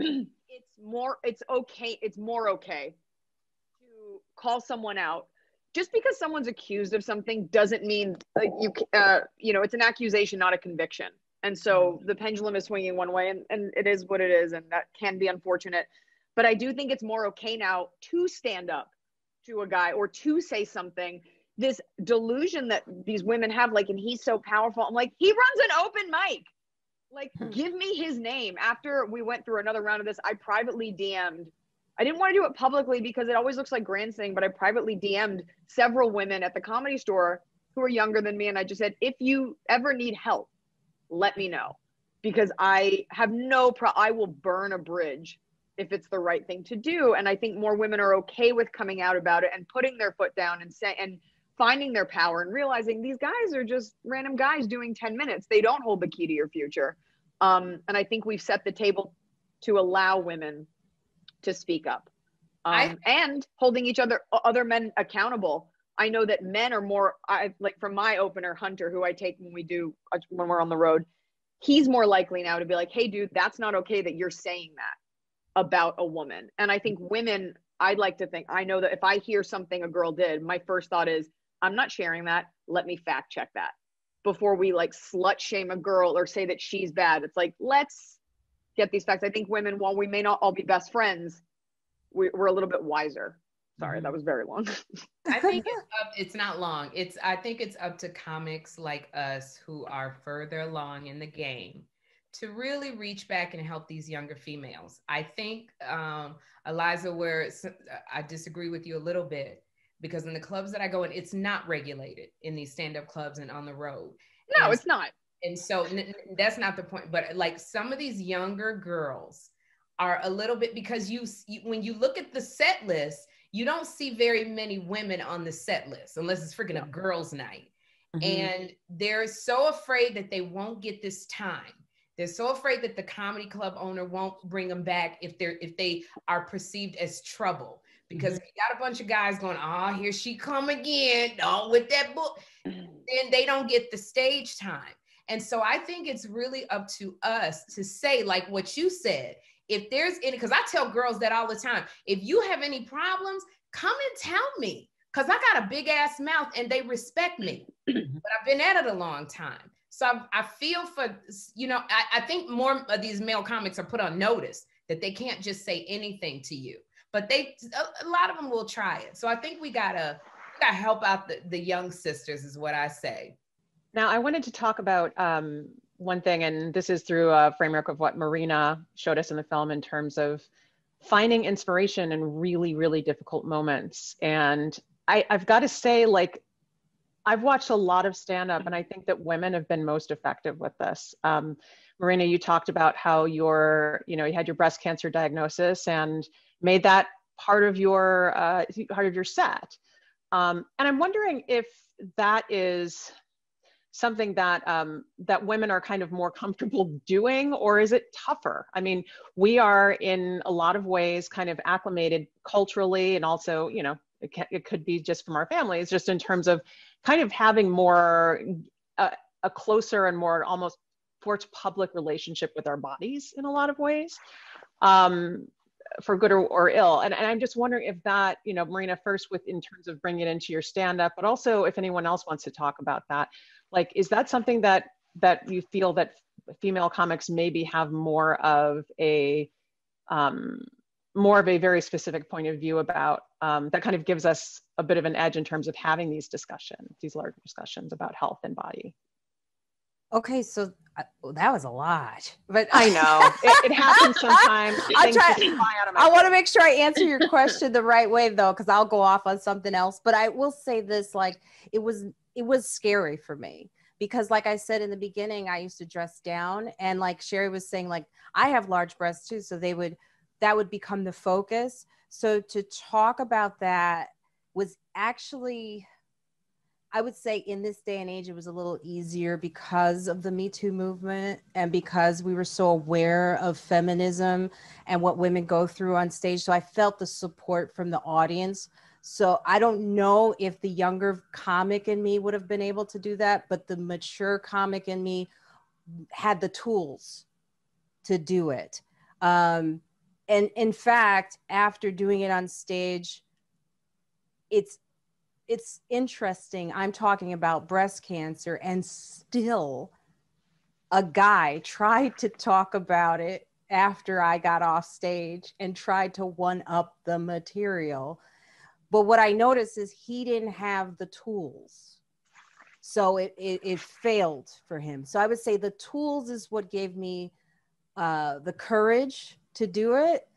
it's more, it's okay. It's more okay to call someone out. Just because someone's accused of something doesn't mean like you, uh, you know, it's an accusation, not a conviction. And so the pendulum is swinging one way and, and it is what it is. And that can be unfortunate, but I do think it's more okay now to stand up to a guy or to say something. This delusion that these women have, like, and he's so powerful. I'm like, he runs an open mic. Like, give me his name. After we went through another round of this, I privately D M'd. I didn't want to do it publicly because it always looks like grandstanding, but I privately D M'd several women at the Comedy Store who are younger than me. And I just said, if you ever need help, let me know, because I have no pro, I will burn a bridge if it's the right thing to do. And I think more women are okay with coming out about it and putting their foot down and say, and finding their power and realizing these guys are just random guys doing ten minutes. They don't hold the key to your future. Um, and I think we've set the table to allow women to speak up, um, I, and holding each other, other men accountable. I know that men are more, I, like from my opener, Hunter, who I take when we do, when we're on the road, he's more likely now to be like, hey dude, that's not okay that you're saying that about a woman. And I think women, I'd like to think, I know that if I hear something a girl did, my first thought is, I'm not sharing that. Let me fact check that before we like slut shame a girl or say that she's bad. It's like, let's get these facts. I think women, while we may not all be best friends, we, we're a little bit wiser. Sorry, that was very long. I think it's, up, it's not long. It's I think it's up to comics like us who are further along in the game to really reach back and help these younger females. I think, um, Iliza, where it's, I disagree with you a little bit, because in the clubs that I go in, it's not regulated in these stand-up clubs and on the road. No, and it's not. And so n- n- that's not the point, but like some of these younger girls are a little bit, because you, you, when you look at the set list, you don't see very many women on the set list, unless it's freaking a girls' night. Mm-hmm. And they're so afraid that they won't get this time. They're so afraid that the comedy club owner won't bring them back if they're, if they are perceived as trouble. Because mm-hmm. if you got a bunch of guys going, oh, here she come again, oh, with that book, then they don't get the stage time. And so I think it's really up to us to say, like what you said, if there's any, because I tell girls that all the time, if you have any problems, come and tell me, because I got a big ass mouth and they respect me, but I've been at it a long time. So I, I feel for, you know, I, I think more of these male comics are put on notice that they can't just say anything to you, but they, a, a lot of them will try it. So I think we gotta, we gotta help out the, the young sisters is what I say. Now I wanted to talk about um, one thing, and this is through a framework of what Marina showed us in the film in terms of finding inspiration in really, really difficult moments. And I, I've got to say, like, I've watched a lot of stand-up, and I think that women have been most effective with this. Um, Marina, you talked about how your, you know, you had your breast cancer diagnosis and made that part of your, uh, part of your set. Um, and I'm wondering if that is something that um, that women are kind of more comfortable doing, or is it tougher? I mean, we are in a lot of ways kind of acclimated culturally, and also, you know, it, can, it could be just from our families, just in terms of kind of having more, uh, a closer and more almost towards public relationship with our bodies in a lot of ways, um, for good or, or ill. And, and I'm just wondering if that, you know, Marina, first with in terms of bringing it into your stand-up, but also if anyone else wants to talk about that, like, is that something that that you feel that female comics maybe have more of a, um, more of a very specific point of view about, um, that kind of gives us a bit of an edge in terms of having these discussions, these larger discussions about health and body? Okay, so uh, that was a lot, but I know it, it happens sometimes. I'll try, I want to make sure I answer your question the right way, though, because I'll go off on something else. But I will say this: like, it was it was scary for me because, like I said in the beginning, I used to dress down, and like Sherri was saying, like I have large breasts too, so they would that would become the focus. So to talk about that was actually, I would say in this day and age, it was a little easier because of the Me Too movement and because we were so aware of feminism and what women go through on stage. So I felt the support from the audience. So I don't know if the younger comic in me would have been able to do that, but the mature comic in me had the tools to do it. Um, and in fact, after doing it on stage, it's, It's interesting, I'm talking about breast cancer and still a guy tried to talk about it after I got off stage and tried to one up the material. But what I noticed is he didn't have the tools. So it, it, it failed for him. So I would say the tools is what gave me uh, the courage to do it,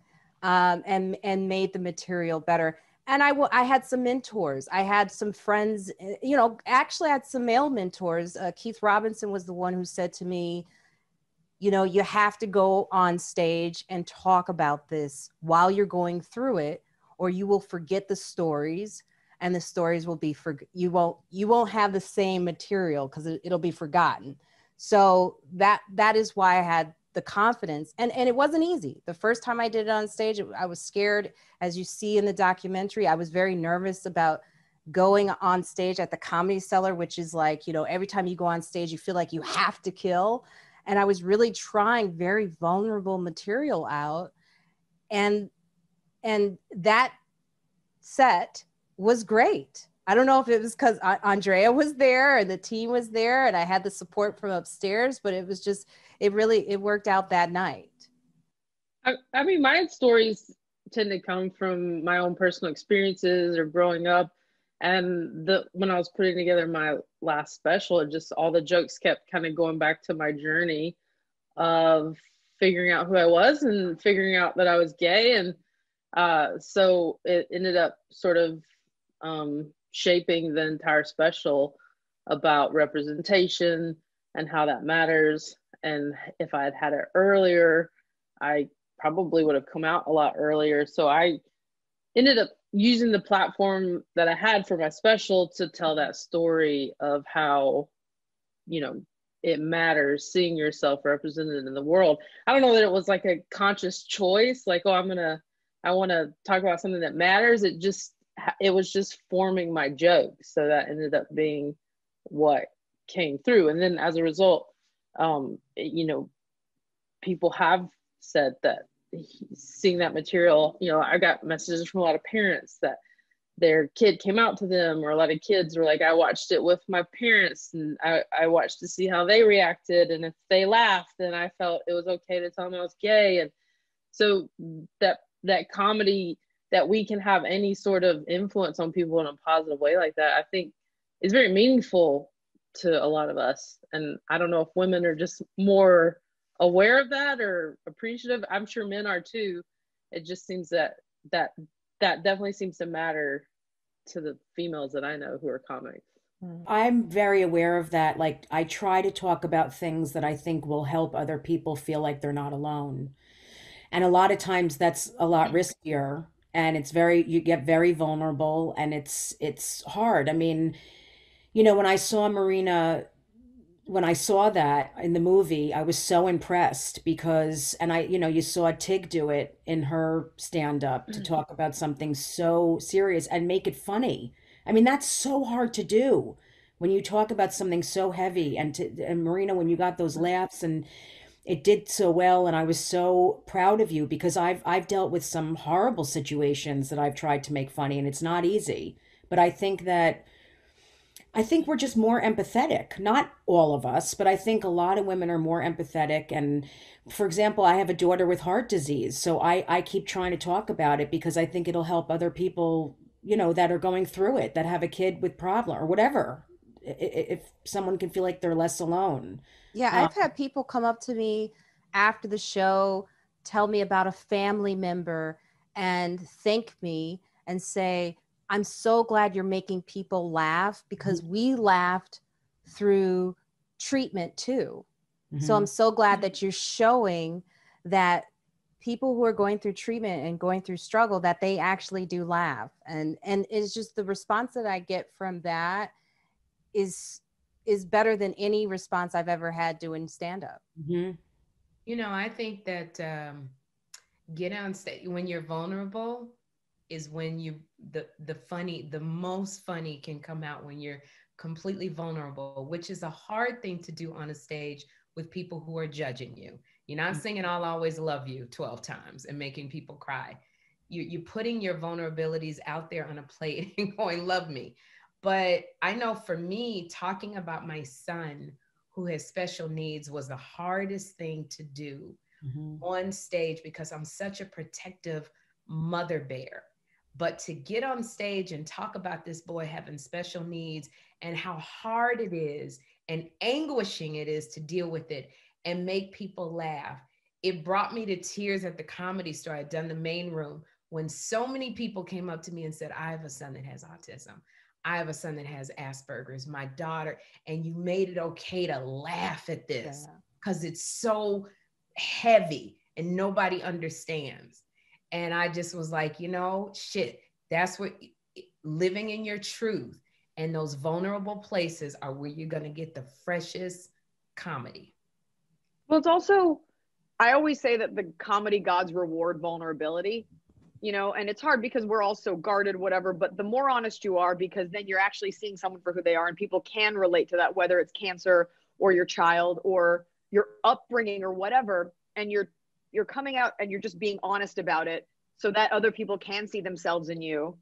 um, and, and made the material better. And I, I had some mentors. I had some friends, you know, actually I had some male mentors. Uh, Keith Robinson was the one who said to me, you know, you have to go on stage and talk about this while you're going through it, or you will forget the stories, and the stories will be, for, you won't, you won't have the same material because it, it'll be forgotten. So that, that is why I had the confidence, and, and it wasn't easy. The first time I did it on stage, it, I was scared. As you see in the documentary, I was very nervous about going on stage at the Comedy Cellar, which is like, you know, every time you go on stage, you feel like you have to kill. And I was really trying very vulnerable material out. And, and that set was great. I don't know if it was because Andrea was there and the team was there and I had the support from upstairs, but it was just, it really, it worked out that night. I, I mean, my stories tend to come from my own personal experiences or growing up. And the, when I was putting together my last special, it just, all the jokes kept kind of going back to my journey of figuring out who I was and figuring out that I was gay. And uh, so it ended up sort of, um, shaping the entire special about representation and how that matters. And if I had had it earlier, I probably would have come out a lot earlier. So I ended up using the platform that I had for my special to tell that story of how, you know, it matters seeing yourself represented in the world. I don't know that it was like a conscious choice, like, oh, I'm gonna, I wanna talk about something that matters. It just, it was just forming my joke. So that ended up being what came through. And then as a result, um, it, you know, people have said that seeing that material, you know, I got messages from a lot of parents that their kid came out to them, or a lot of kids were like, I watched it with my parents and I, I watched to see how they reacted. And if they laughed, then I felt it was okay to tell them I was gay. And so that, that comedy, that we can have any sort of influence on people in a positive way like that, I think is very meaningful to a lot of us. And I don't know if women are just more aware of that or appreciative. I'm sure men are too. It just seems that that that definitely seems to matter to the females that I know who are comics. I'm very aware of that. Like, I try to talk about things that I think will help other people feel like they're not alone. And a lot of times that's a lot riskier, and it's very, you get very vulnerable, and it's, it's hard. I mean, you know, when I saw Marina, when I saw that in the movie, I was so impressed because, and I, you know, you saw Tig do it in her stand up to talk about something so serious and make it funny. I mean, that's so hard to do when you talk about something so heavy, and to, and Marina, when you got those laughs, and it did so well. And I was so proud of you, because I've, I've dealt with some horrible situations that I've tried to make funny, and it's not easy, but I think that, I think we're just more empathetic, not all of us, but I think a lot of women are more empathetic. And for example, I have a daughter with heart disease. So I, I keep trying to talk about it because I think it'll help other people, you know, that are going through it, that have a kid with problem or whatever, if someone can feel like they're less alone. Yeah. I've had people come up to me after the show, tell me about a family member and thank me and say, I'm so glad you're making people laugh, because we laughed through treatment too. Mm-hmm. So I'm so glad that you're showing that people who are going through treatment and going through struggle, that they actually do laugh. And, and it's just the response that I get from that is, is better than any response I've ever had doing stand-up. Mm-hmm. You know, I think that um, get on stage when you're vulnerable is when you, the, the funny, the most funny can come out when you're completely vulnerable, which is a hard thing to do on a stage with people who are judging you. You're not singing I'll Always Love You twelve times and making people cry. You, you're putting your vulnerabilities out there on a plate and going, love me. But I know for me, talking about my son who has special needs was the hardest thing to do mm-hmm. on stage, because I'm such a protective mother bear. But to get on stage and talk about this boy having special needs and how hard it is and anguishing it is to deal with it and make people laugh. It brought me to tears at the Comedy Store. I'd done the main room when so many people came up to me and said, I have a son that has autism. I have a son that has Asperger's, my daughter, and you made it okay to laugh at this because yeah. it's so heavy and nobody understands. And I just was like, you know, shit, that's what living in your truth and those vulnerable places are where you're going to get the freshest comedy. Well, it's also, I always say that the comedy gods reward vulnerability, you know, and it's hard because we're all so guarded, whatever, but the more honest you are, because then you're actually seeing someone for who they are, and people can relate to that, whether it's cancer or your child or your upbringing or whatever. And you're you're coming out and you're just being honest about it so that other people can see themselves in you.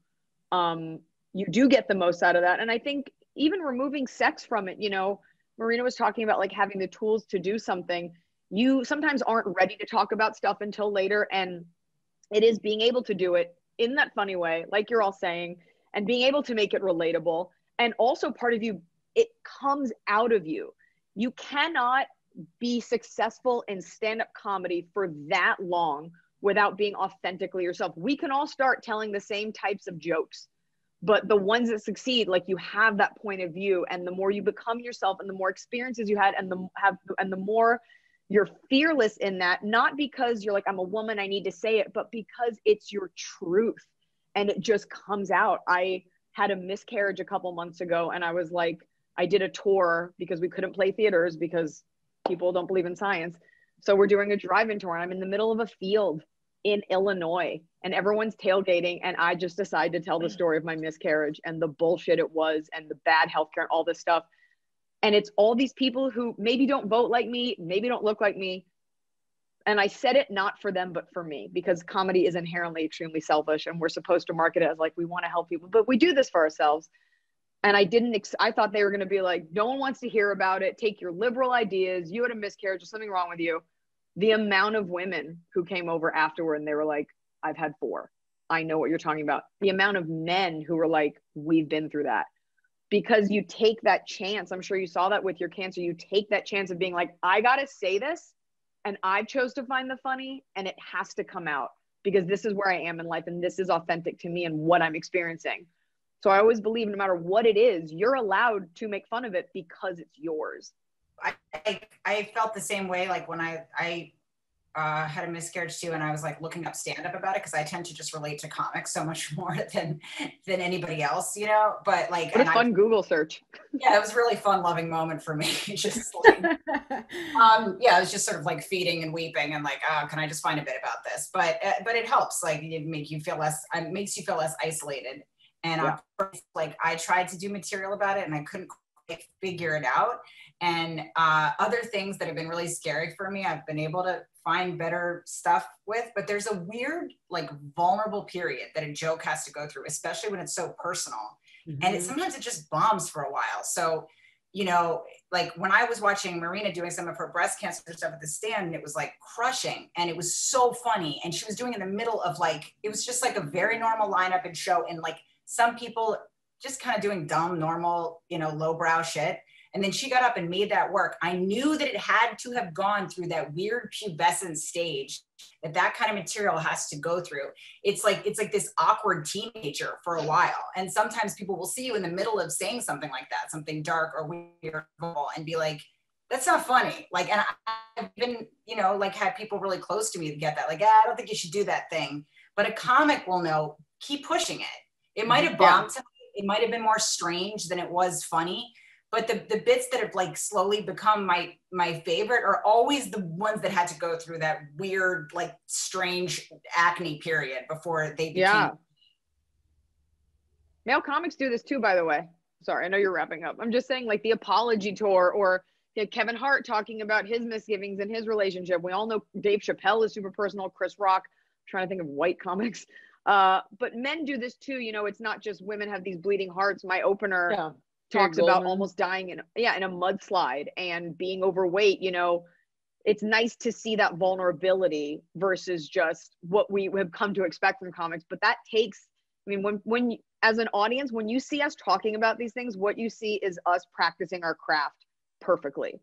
Um, you do get the most out of that. And I think even removing sex from it, you know, Marina was talking about like having the tools to do something. You sometimes aren't ready to talk about stuff until later. And it is being able to do it in that funny way, like you're all saying, and being able to make it relatable. And also part of you, it comes out of you. You cannot be successful in stand-up comedy for that long without being authentically yourself. We can all start telling the same types of jokes, but the ones that succeed, like you have that point of view, and the more you become yourself and the more experiences you had and the have and the more you're fearless in that, not because you're like, I'm a woman, I need to say it, but because it's your truth and it just comes out. I had a miscarriage a couple months ago, and I was like, I did a tour because we couldn't play theaters because people don't believe in science. So we're doing a drive-in tour, and I'm in the middle of a field in Illinois, and everyone's tailgating, and I just decided to tell the story of my miscarriage and the bullshit it was and the bad healthcare and all this stuff. And it's all these people who maybe don't vote like me, maybe don't look like me, And I said it not for them, but for me, because comedy is inherently extremely selfish, and we're supposed to market it as like, we want to help people, but we do this for ourselves. And I didn't, ex- I thought they were going to be like, no one wants to hear about it. Take your liberal ideas. You had a miscarriage or something wrong with you. The amount of women who came over afterward and they were like, I've had four. I know what you're talking about. The amount of men who were like, we've been through that. Because you take that chance. I'm sure you saw that with your cancer. You take that chance of being like, I got to say this, and I chose to find the funny, and it has to come out because this is where I am in life, and this is authentic to me and what I'm experiencing. So I always believe no matter what it is, you're allowed to make fun of it because it's yours. I I, I felt the same way. Like when I, I uh, had a miscarriage too, and I was like looking up stand-up about it because I tend to just relate to comics so much more than than anybody else, you know? But like- What a fun I, Google search. Yeah, it was a really fun, loving moment for me. Just like, um, yeah, I was just sort of like feeding and weeping and like, oh, can I just find a bit about this? But uh, but it helps, like it make you feel less, it makes you feel less isolated. And yeah. I, like I tried to do material about it and I couldn't quite figure it out. And uh, other things that have been really scary for me, I've been able to find better stuff with, but there's a weird, like vulnerable period that a joke has to go through, especially when it's so personal. Mm-hmm. And it, sometimes it just bombs for a while. So, you know, like when I was watching Marina doing some of her breast cancer stuff at the stand, it was like crushing and it was so funny. And she was doing it in the middle of like, it was just like a very normal lineup and show, and like, some people just kind of doing dumb, normal, you know, lowbrow shit. And then she got up and made that work. I knew that it had to have gone through that weird pubescent stage that that kind of material has to go through. It's like, it's like this awkward teenager for a while. And sometimes people will see you in the middle of saying something like that, something dark or weird, and be like, that's not funny. Like, and I've been, you know, like had people really close to me to get that. Like, ah, I don't think you should do that thing. But a comic will know, keep pushing it. It might have bombed. Yeah. It might have been more strange than it was funny, but the, the bits that have like slowly become my my favorite are always the ones that had to go through that weird, like strange acne period before they became. Yeah. Male comics do this too, by the way. Sorry, I know you're wrapping up. I'm just saying, like the apology tour, or you know, Kevin Hart talking about his misgivings in his relationship. We all know Dave Chappelle is super personal. Chris Rock. I'm trying to think of white comics. Uh, but men do this too, you know, it's not just women have these bleeding hearts. My opener yeah. talks about almost dying in, yeah, in a mudslide and being overweight, you know, it's nice to see that vulnerability versus just what we have come to expect from comics. But that takes, I mean, when, when, as an audience, when you see us talking about these things, what you see is us practicing our craft perfectly,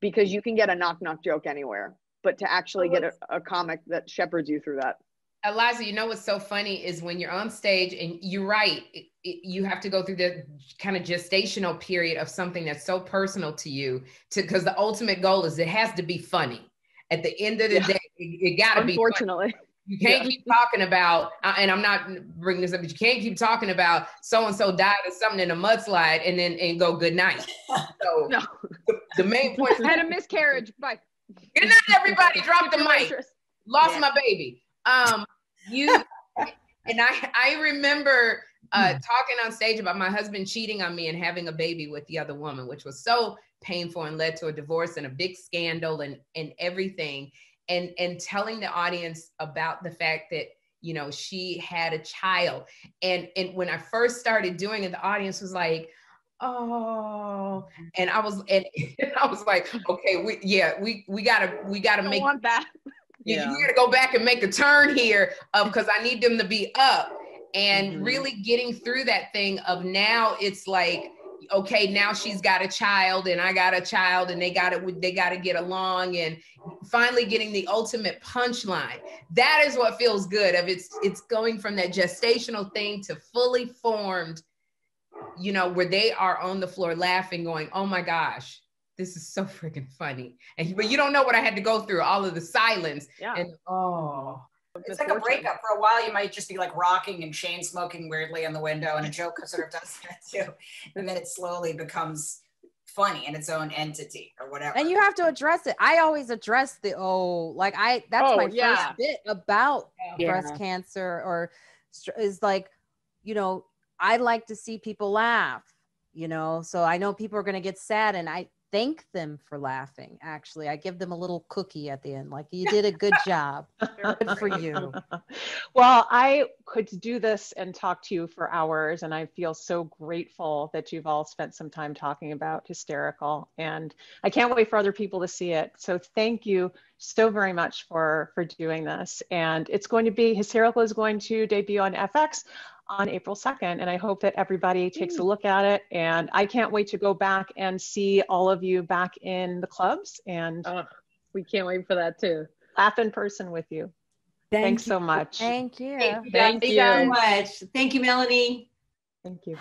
because you can get a knock-knock joke anywhere, but to actually get a, a comic that shepherds you through that. Eliza, you know what's so funny is when you're on stage, and you're right, it, it, you have to go through the kind of gestational period of something that's so personal to you, to because the ultimate goal is it has to be funny. At the end of the yeah. day, it, it got to be. Unfortunately, you can't yeah. keep talking about, uh, and I'm not bringing this up, but you can't keep talking about so and so died or something in a mudslide and then and go good night. So no. the, the main point is I had a miscarriage. Bye. Good night, everybody. Drop the mic. Lost yeah. my baby. Um, you, and I, I remember, uh, talking on stage about my husband cheating on me and having a baby with the other woman, which was so painful and led to a divorce and a big scandal and, and everything. And, and telling the audience about the fact that, you know, she had a child. And, and when I first started doing it, the audience was like, oh, and I was, and, and I was like, okay, we, yeah, we, we gotta, we gotta make want that. Yeah. You gotta go back and make a turn here because uh, I need them to be up and mm-hmm. really getting through that thing of now it's like, okay, now she's got a child and I got a child and they got it, they got to get along and finally getting the ultimate punchline. That is what feels good of it's, it's going from that gestational thing to fully formed, you know, where they are on the floor laughing going, oh my gosh. This is so freaking funny. And but you don't know what I had to go through, all of the silence. Yeah. And oh. It's like a breakup. For a while, you might just be like rocking and chain smoking weirdly in the window, and a joke sort of does that too. And then it slowly becomes funny in its own entity or whatever. And you have to address it. I always address the, oh, like I, that's oh, my yeah. first bit about yeah. breast cancer or is like, you know, I like to see people laugh, you know? So I know people are going to get sad and I, thank them for laughing. Actually, I give them a little cookie at the end, like, you did a good job. Good for you. Well, I could do this and talk to you for hours, and I feel so grateful that you've all spent some time talking about Hysterical, and I can't wait for other people to see it. So thank you so very much for for doing this. And it's going to be, Hysterical is going to debut on F X on April second. And I hope that everybody takes a look at it. And I can't wait to go back and see all of you back in the clubs. And oh, we can't wait for that too. Laugh in person with you. Thank Thanks you. so much. Thank you. Thank you, Thank you so much. Thank you, Melanie. Thank you.